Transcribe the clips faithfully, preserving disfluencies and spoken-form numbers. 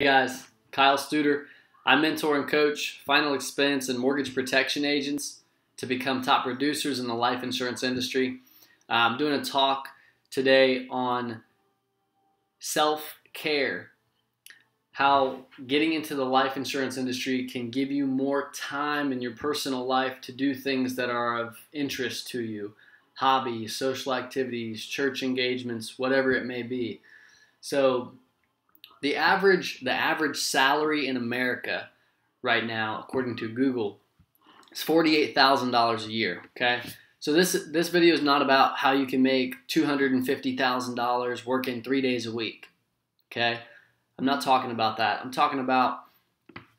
Hey guys, Kyle Studer. I mentor and coach final expense and mortgage protection agents to become top producers in the life insurance industry. I'm doing a talk today on self-care, how getting into the life insurance industry can give you more time in your personal life to do things that are of interest to you, hobbies, social activities, church engagements, whatever it may be. So The average, the average salary in America right now, according to Google, is forty-eight thousand dollars a year, okay? So this, this video is not about how you can make two hundred fifty thousand dollars working three days a week, okay? I'm not talking about that. I'm talking about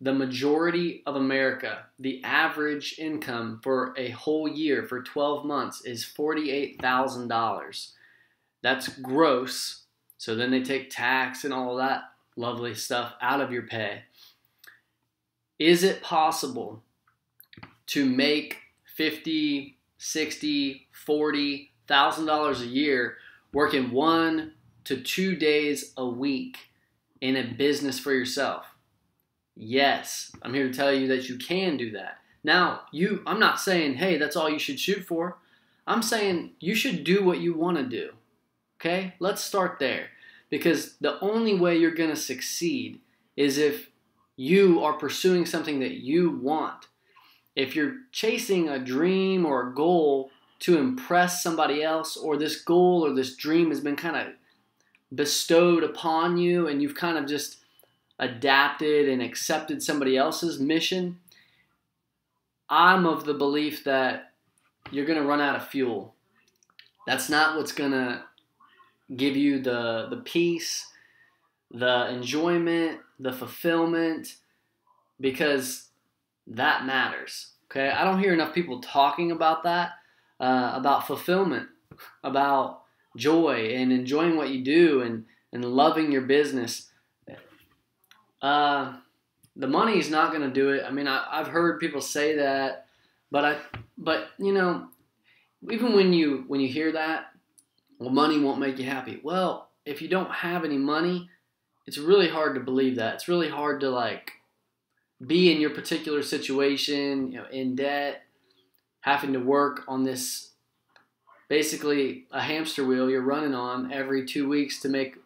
the majority of America. The average income for a whole year, for twelve months, is forty-eight thousand dollars. That's gross. So then they take tax and all that lovely stuff out of your pay. Is it possible to make fifty, sixty, forty thousand dollars a year working one to two days a week in a business for yourself? Yes, I'm here to tell you that you can do that. Now, you, I'm not saying, hey, that's all you should shoot for. I'm saying you should do what you want to do. Okay, let's start there, because the only way you're going to succeed is if you are pursuing something that you want. If you're chasing a dream or a goal to impress somebody else, or this goal or this dream has been kind of bestowed upon you and you've kind of just adapted and accepted somebody else's mission, I'm of the belief that you're going to run out of fuel. That's not what's going to give you the, the peace, the enjoyment, the fulfillment, because that matters, okay? I don't hear enough people talking about that, uh, about fulfillment, about joy and enjoying what you do and, and loving your business. Uh, the money is not going to do it. I mean, I, I've heard people say that, but, I, but you know, even when you, when you hear that, well, money won't make you happy. Well, if you don't have any money, it's really hard to believe that. It's really hard to like be in your particular situation, you know, in debt, having to work on this basically a hamster wheel you're running on every two weeks to make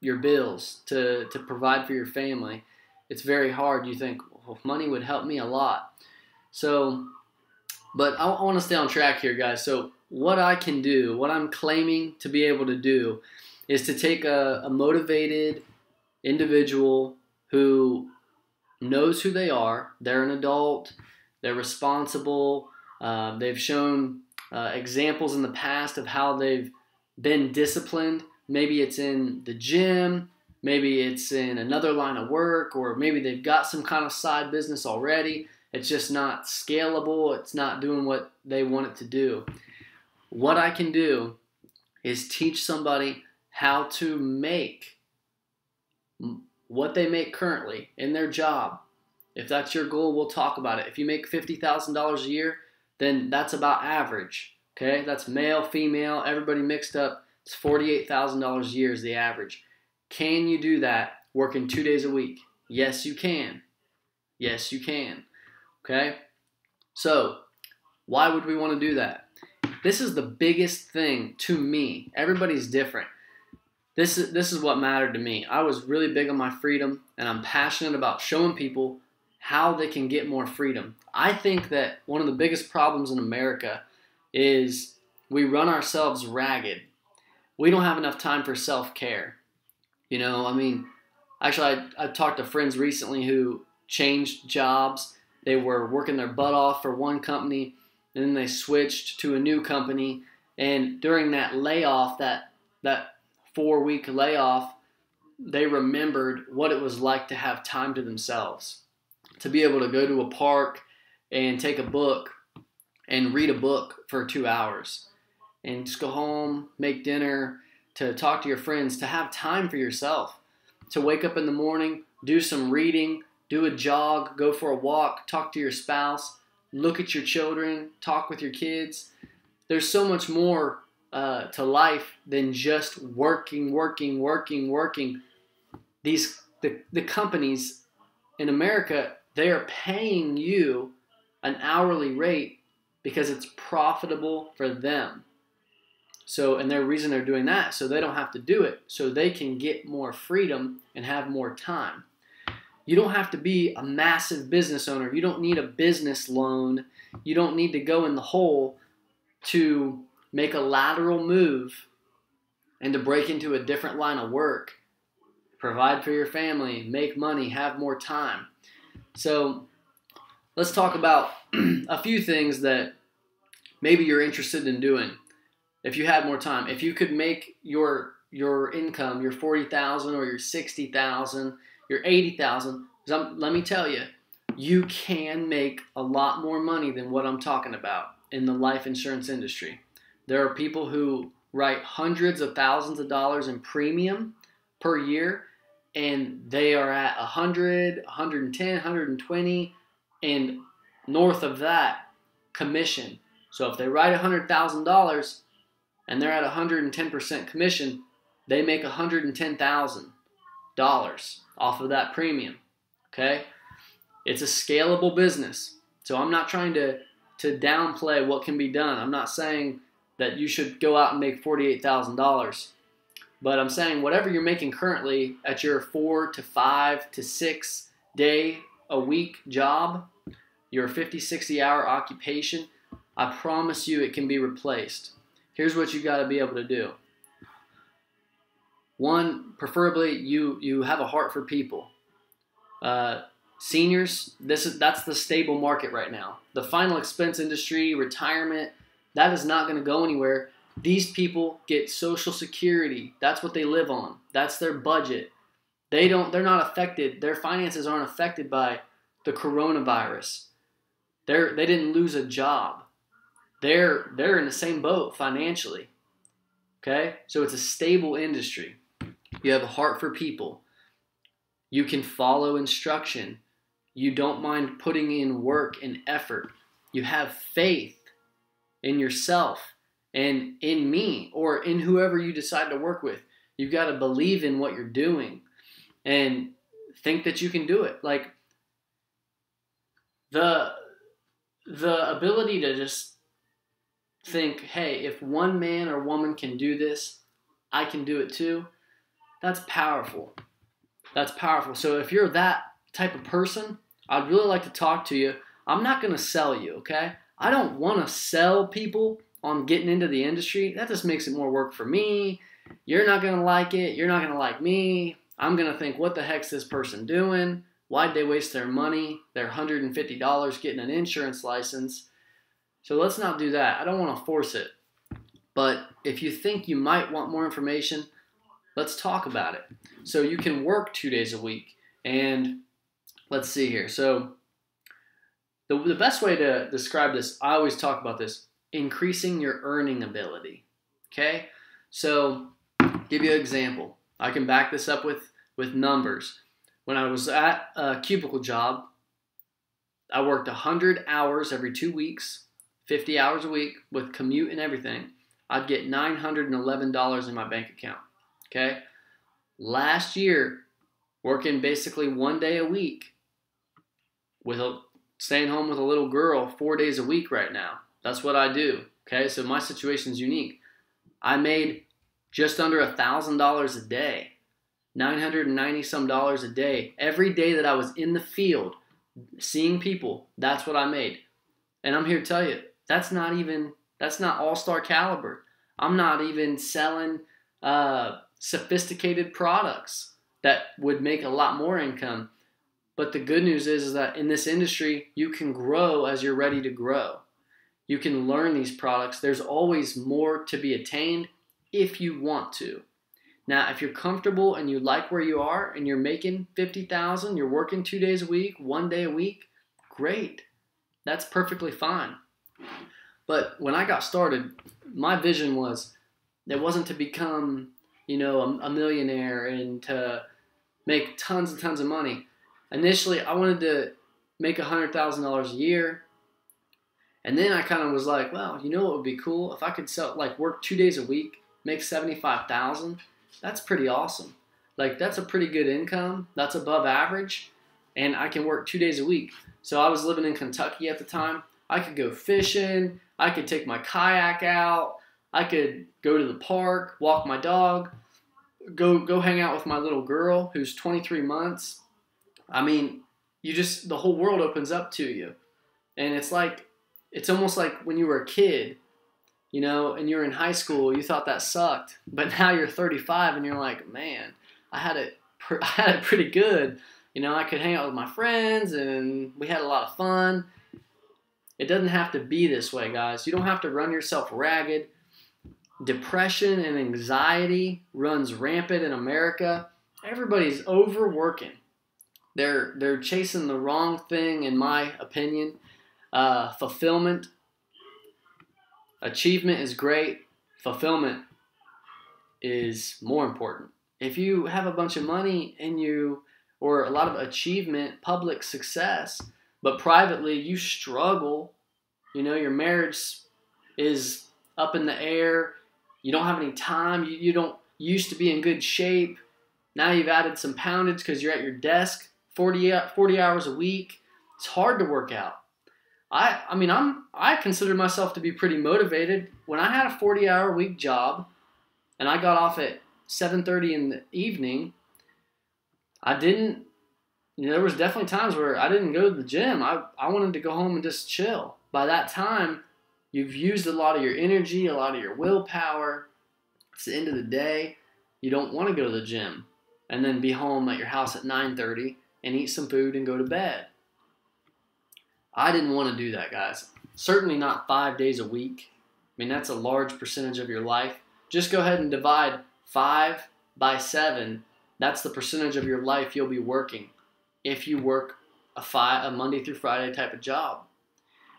your bills, to, to provide for your family. It's very hard. You think, well, money would help me a lot. So, but I, I want to stay on track here, guys. So what I can do, what I'm claiming to be able to do, is to take a, a motivated individual who knows who they are. They're an adult. They're responsible. Uh, they've shown uh, examples in the past of how they've been disciplined. Maybe it's in the gym. Maybe it's in another line of work, or maybe they've got some kind of side business already. It's just not scalable. It's not doing what they want it to do. What I can do is teach somebody how to make what they make currently in their job. If that's your goal, we'll talk about it. If you make fifty thousand dollars a year, then that's about average. Okay, that's male, female, everybody mixed up. It's forty-eight thousand dollars a year is the average. Can you do that working two days a week? Yes, you can. Yes, you can. Okay, so why would we want to do that? This is the biggest thing to me. Everybody's different. This is, this is what mattered to me. I was really big on my freedom, and I'm passionate about showing people how they can get more freedom. I think that one of the biggest problems in America is we run ourselves ragged. We don't have enough time for self-care. You know, I mean, actually, I, I talked to friends recently who changed jobs. They were working their butt off for one company, and then they switched to a new company, and during that layoff, that that four-week layoff, they remembered what it was like to have time to themselves, to be able to go to a park and take a book and read a book for two hours and just go home, make dinner, to talk to your friends, to have time for yourself, to wake up in the morning, do some reading, do a jog, go for a walk, talk to your spouse, look at your children, talk with your kids. There's so much more uh, to life than just working, working, working, working. These the, the companies in America, they are paying you an hourly rate because it's profitable for them. So, and their reason they're doing that, so they don't have to do it, so they can get more freedom and have more time. You don't have to be a massive business owner. You don't need a business loan. You don't need to go in the hole to make a lateral move and to break into a different line of work, provide for your family, make money, have more time. So let's talk about a few things that maybe you're interested in doing if you had more time. If you could make your your income, your forty thousand dollars or your sixty thousand dollars, your eighty thousand dollars, let me tell you, you can make a lot more money than what I'm talking about in the life insurance industry. There are people who write hundreds of thousands of dollars in premium per year, and they are at one hundred, one hundred ten, one hundred twenty, and north of that commission. So if they write one hundred thousand dollars and they're at one hundred ten percent commission, they make one hundred ten thousand dollars off of that premium, okay? It's a scalable business. So I'm not trying to, to downplay what can be done. I'm not saying that you should go out and make forty-eight thousand dollars. But I'm saying whatever you're making currently at your four to five to six day a week job, your fifty, sixty hour occupation, I promise you it can be replaced. Here's what you got to be able to do. One, preferably you, you have a heart for people. Uh, seniors, this is, that's the stable market right now. The final expense industry, retirement, that is not going to go anywhere. These people get Social Security. That's what they live on. That's their budget. They don't, they're not affected. Their finances aren't affected by the coronavirus. They're, they didn't lose a job. They're, they're in the same boat financially. Okay? So it's a stable industry. You have a heart for people. You can follow instruction. You don't mind putting in work and effort. You have faith in yourself and in me or in whoever you decide to work with. You've got to believe in what you're doing and think that you can do it. Like the, the ability to just think, hey, if one man or woman can do this, I can do it too. That's powerful. That's powerful. So if you're that type of person, I'd really like to talk to you. I'm not going to sell you, okay? I don't want to sell people on getting into the industry. That just makes it more work for me. You're not going to like it. You're not going to like me. I'm going to think, what the heck's this person doing? Why'd they waste their money, their one hundred fifty dollars getting an insurance license? So let's not do that. I don't want to force it. But if you think you might want more information, let's talk about it. So you can work two days a week. And let's see here. So the, the best way to describe this, I always talk about this, increasing your earning ability, okay? So give you an example. I can back this up with, with numbers. When I was at a cubicle job, I worked one hundred hours every two weeks, fifty hours a week with commute and everything. I'd get nine hundred eleven dollars in my bank account, okay? Last year, working basically one day a week, with a, staying home with a little girl four days a week right now. That's what I do, okay? So my situation's unique. I made just under one thousand dollars a day, nine hundred ninety some dollars a day. Every day that I was in the field seeing people, that's what I made. And I'm here to tell you, that's not even, that's not all-star caliber. I'm not even selling uh, sophisticated products that would make a lot more income. But the good news is, is that in this industry, you can grow as you're ready to grow. You can learn these products. There's always more to be attained if you want to. Now, if you're comfortable and you like where you are and you're making fifty thousand dollars, you're working two days a week, one day a week, great. That's perfectly fine. But when I got started, my vision was, it wasn't to become, you know, a, a millionaire and to make tons and tons of money. Initially, I wanted to make one hundred thousand dollars a year, and then I kind of was like, well, you know what would be cool? If I could sell, like work two days a week, make seventy-five thousand dollars, that's pretty awesome. like that's a pretty good income. That's above average. And I can work two days a week. So I was living in Kentucky at the time. I could go fishing. I could take my kayak out. I could go to the park, walk my dog, go go hang out with my little girl who's twenty-three months. I mean, you just, the whole world opens up to you. And it's like, it's almost like when you were a kid, you know, and you're in high school, you thought that sucked. But now you're thirty-five and you're like, man, I had it, I had it pretty good. You know, I could hang out with my friends and we had a lot of fun. It doesn't have to be this way, guys. You don't have to run yourself ragged. Depression and anxiety runs rampant in America. Everybody's overworking. They're, they're chasing the wrong thing, in my opinion. Uh, fulfillment. Achievement is great. Fulfillment is more important. If you have a bunch of money and you, or a lot of achievement, public success, but privately you struggle, you know, your marriage is up in the air, you don't have any time, you, you don't you used to be in good shape, now you've added some poundage because you're at your desk forty, forty hours a week, it's hard to work out. I, I mean, I'm, I consider myself to be pretty motivated. When I had a forty hour week job and I got off at seven thirty in the evening, I didn't, you know, there was definitely times where I didn't go to the gym. I, I wanted to go home and just chill. By that time, you've used a lot of your energy, a lot of your willpower. It's the end of the day. You don't want to go to the gym and then be home at your house at nine thirty and eat some food and go to bed. I didn't want to do that, guys. Certainly not five days a week. I mean, that's a large percentage of your life. Just go ahead and divide five by seven. That's the percentage of your life you'll be working if you work a, fi a Monday through Friday type of job.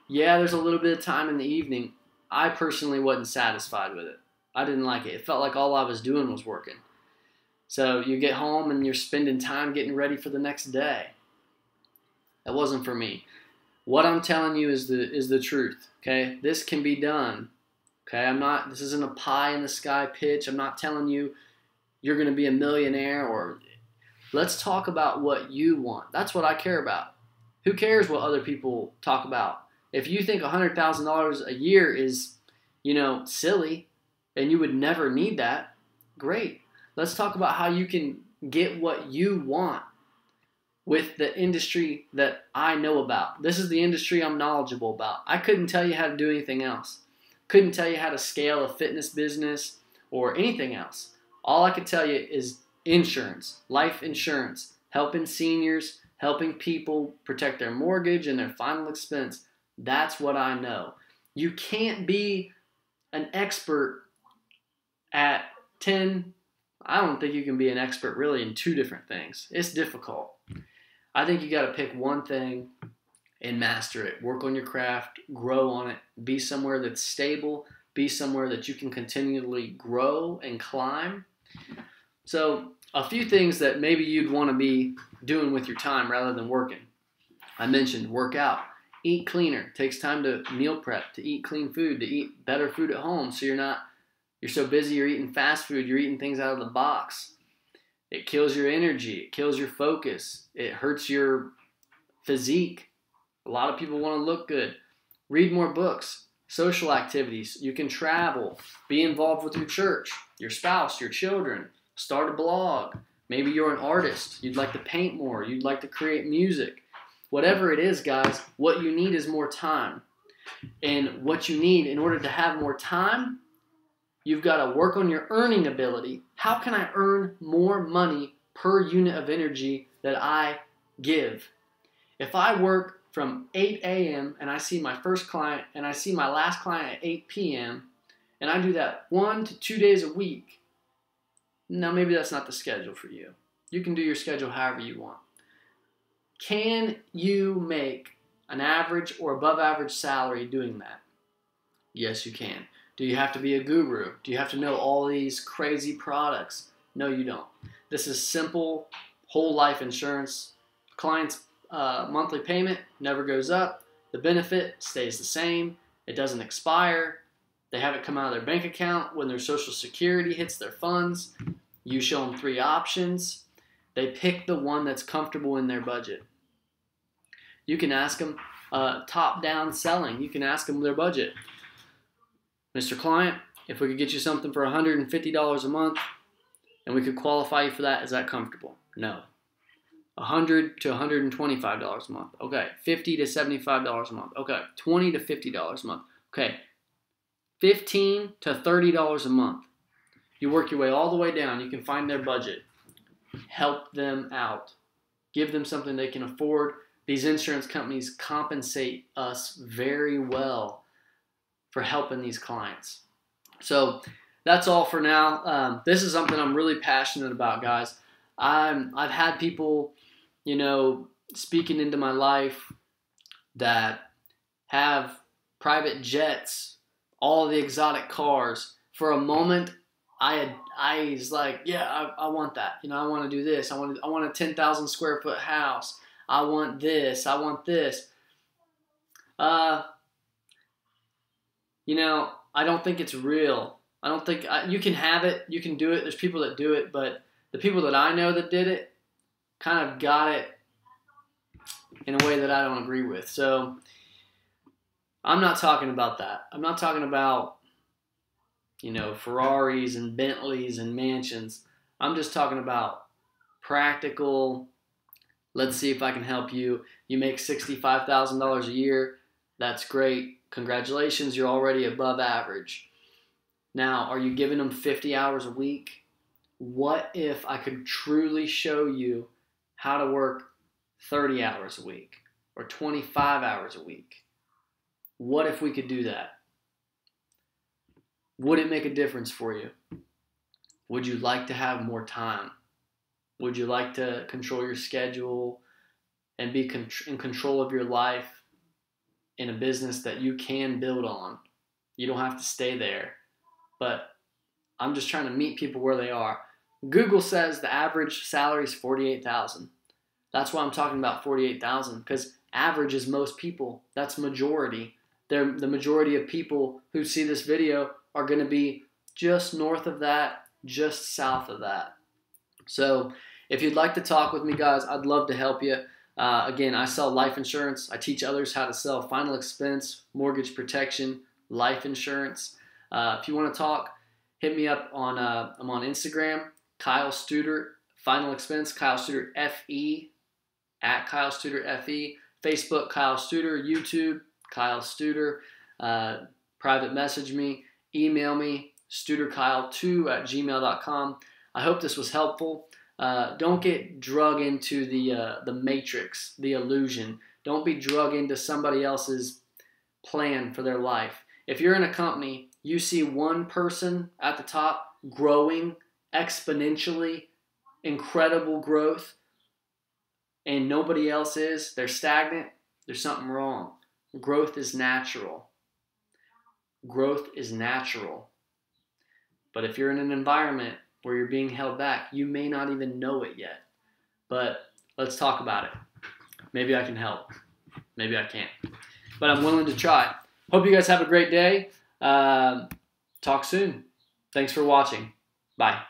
Yeah, there's a little bit of time in the evening. I personally wasn't satisfied with it. I didn't like it. It felt like all I was doing was working. So you get home and you're spending time getting ready for the next day. That wasn't for me. What I'm telling you is the is the truth, okay? This can be done, okay? I'm not, this isn't a pie in the sky pitch. I'm not telling you you're going to be a millionaire or, let's talk about what you want. That's what I care about. Who cares what other people talk about? If you think one hundred thousand dollars a year is, you know, silly and you would never need that, great. Let's talk about how you can get what you want with the industry that I know about. This is the industry I'm knowledgeable about. I couldn't tell you how to do anything else. Couldn't tell you how to scale a fitness business or anything else. All I could tell you is insurance, life insurance, helping seniors, helping people protect their mortgage and their final expense. That's what I know. You can't be an expert at ten. I don't think you can be an expert really in two different things. It's difficult. I think you got to pick one thing and master it. Work on your craft, grow on it, be somewhere that's stable, be somewhere that you can continually grow and climb. So a few things that maybe you'd want to be doing with your time rather than working. I mentioned work out, eat cleaner. It takes time to meal prep, to eat clean food, to eat better food at home so you're not, you're so busy you're eating fast food, you're eating things out of the box. It kills your energy. It kills your focus. It hurts your physique. A lot of people want to look good. Read more books, social activities. You can travel, be involved with your church, your spouse, your children. Start a blog. Maybe you're an artist. You'd like to paint more. You'd like to create music. Whatever it is, guys, what you need is more time. And what you need in order to have more time, you've got to work on your earning ability. How can I earn more money per unit of energy that I give? If I work from eight A M and I see my first client and I see my last client at eight P M and I do that one to two days a week, now maybe that's not the schedule for you. You can do your schedule however you want. Can you make an average or above average salary doing that? Yes, you can. Do you have to be a guru? Do you have to know all these crazy products? No, you don't. This is simple, whole life insurance. Client's uh, monthly payment never goes up. The benefit stays the same. It doesn't expire. They have it come out of their bank account when their Social Security hits their funds. You show them three options. They pick the one that's comfortable in their budget. You can ask them uh, top-down selling. You can ask them their budget. Mister Client, if we could get you something for one hundred fifty dollars a month and we could qualify you for that, is that comfortable? No. one hundred to one hundred twenty-five dollars a month. Okay. fifty to seventy-five dollars a month. Okay. twenty to fifty dollars a month. Okay. fifteen to thirty dollars a month. You work your way all the way down. You can find their budget. Help them out. Give them something they can afford. These insurance companies compensate us very well for helping these clients. So that's all for now. Um, this is something I'm really passionate about, guys. I'm, I've had people, you know, speaking into my life that have private jets, all the exotic cars. For a moment, I had, I was like, yeah, I, I want that. You know, I want to do this. I want, I want a ten thousand square foot house. I want this. I want this. Uh, you know, I don't think it's real. I don't think I, you can have it. You can do it. There's people that do it, but the people that I know that did it kind of got it in a way that I don't agree with. So I'm not talking about that. I'm not talking about, you know, Ferraris and Bentleys and mansions. I'm just talking about practical, let's see if I can help you. You make sixty-five thousand dollars a year. That's great. Congratulations, you're already above average. Now, are you giving them fifty hours a week? What if I could truly show you how to work thirty hours a week or twenty-five hours a week? What if we could do that? Would it make a difference for you? Would you like to have more time? Would you like to control your schedule and be in control of your life in a business that you can build on? You don't have to stay there, but I'm just trying to meet people where they are. Google says the average salary is forty-eight thousand dollars. That's why I'm talking about forty-eight thousand dollars, because average is most people. That's majority. They're, the majority of people who see this video are going to be just north of that, just south of that. So if you'd like to talk with me, guys, I'd love to help you. Uh, again, I sell life insurance. I teach others how to sell final expense, mortgage protection, life insurance. Uh, if you want to talk, hit me up on, uh, I'm on Instagram, Kyle Studer, Final Expense, Kyle Studer F E, at Kyle Studer F E, Facebook, Kyle Studer, YouTube, Kyle Studer, uh, private message me, email me, studer kyle two at gmail dot com. I hope this was helpful. Uh, don't get drug into the, uh, the matrix, the illusion. Don't be drug into somebody else's plan for their life. If you're in a company, you see one person at the top growing exponentially, incredible growth, and nobody else is, they're stagnant, there's something wrong. Growth is natural. Growth is natural. But if you're in an environment where you're being held back, you may not even know it yet. But let's talk about it. Maybe I can help. Maybe I can't. But I'm willing to try. Hope you guys have a great day. Uh, talk soon. Thanks for watching. Bye.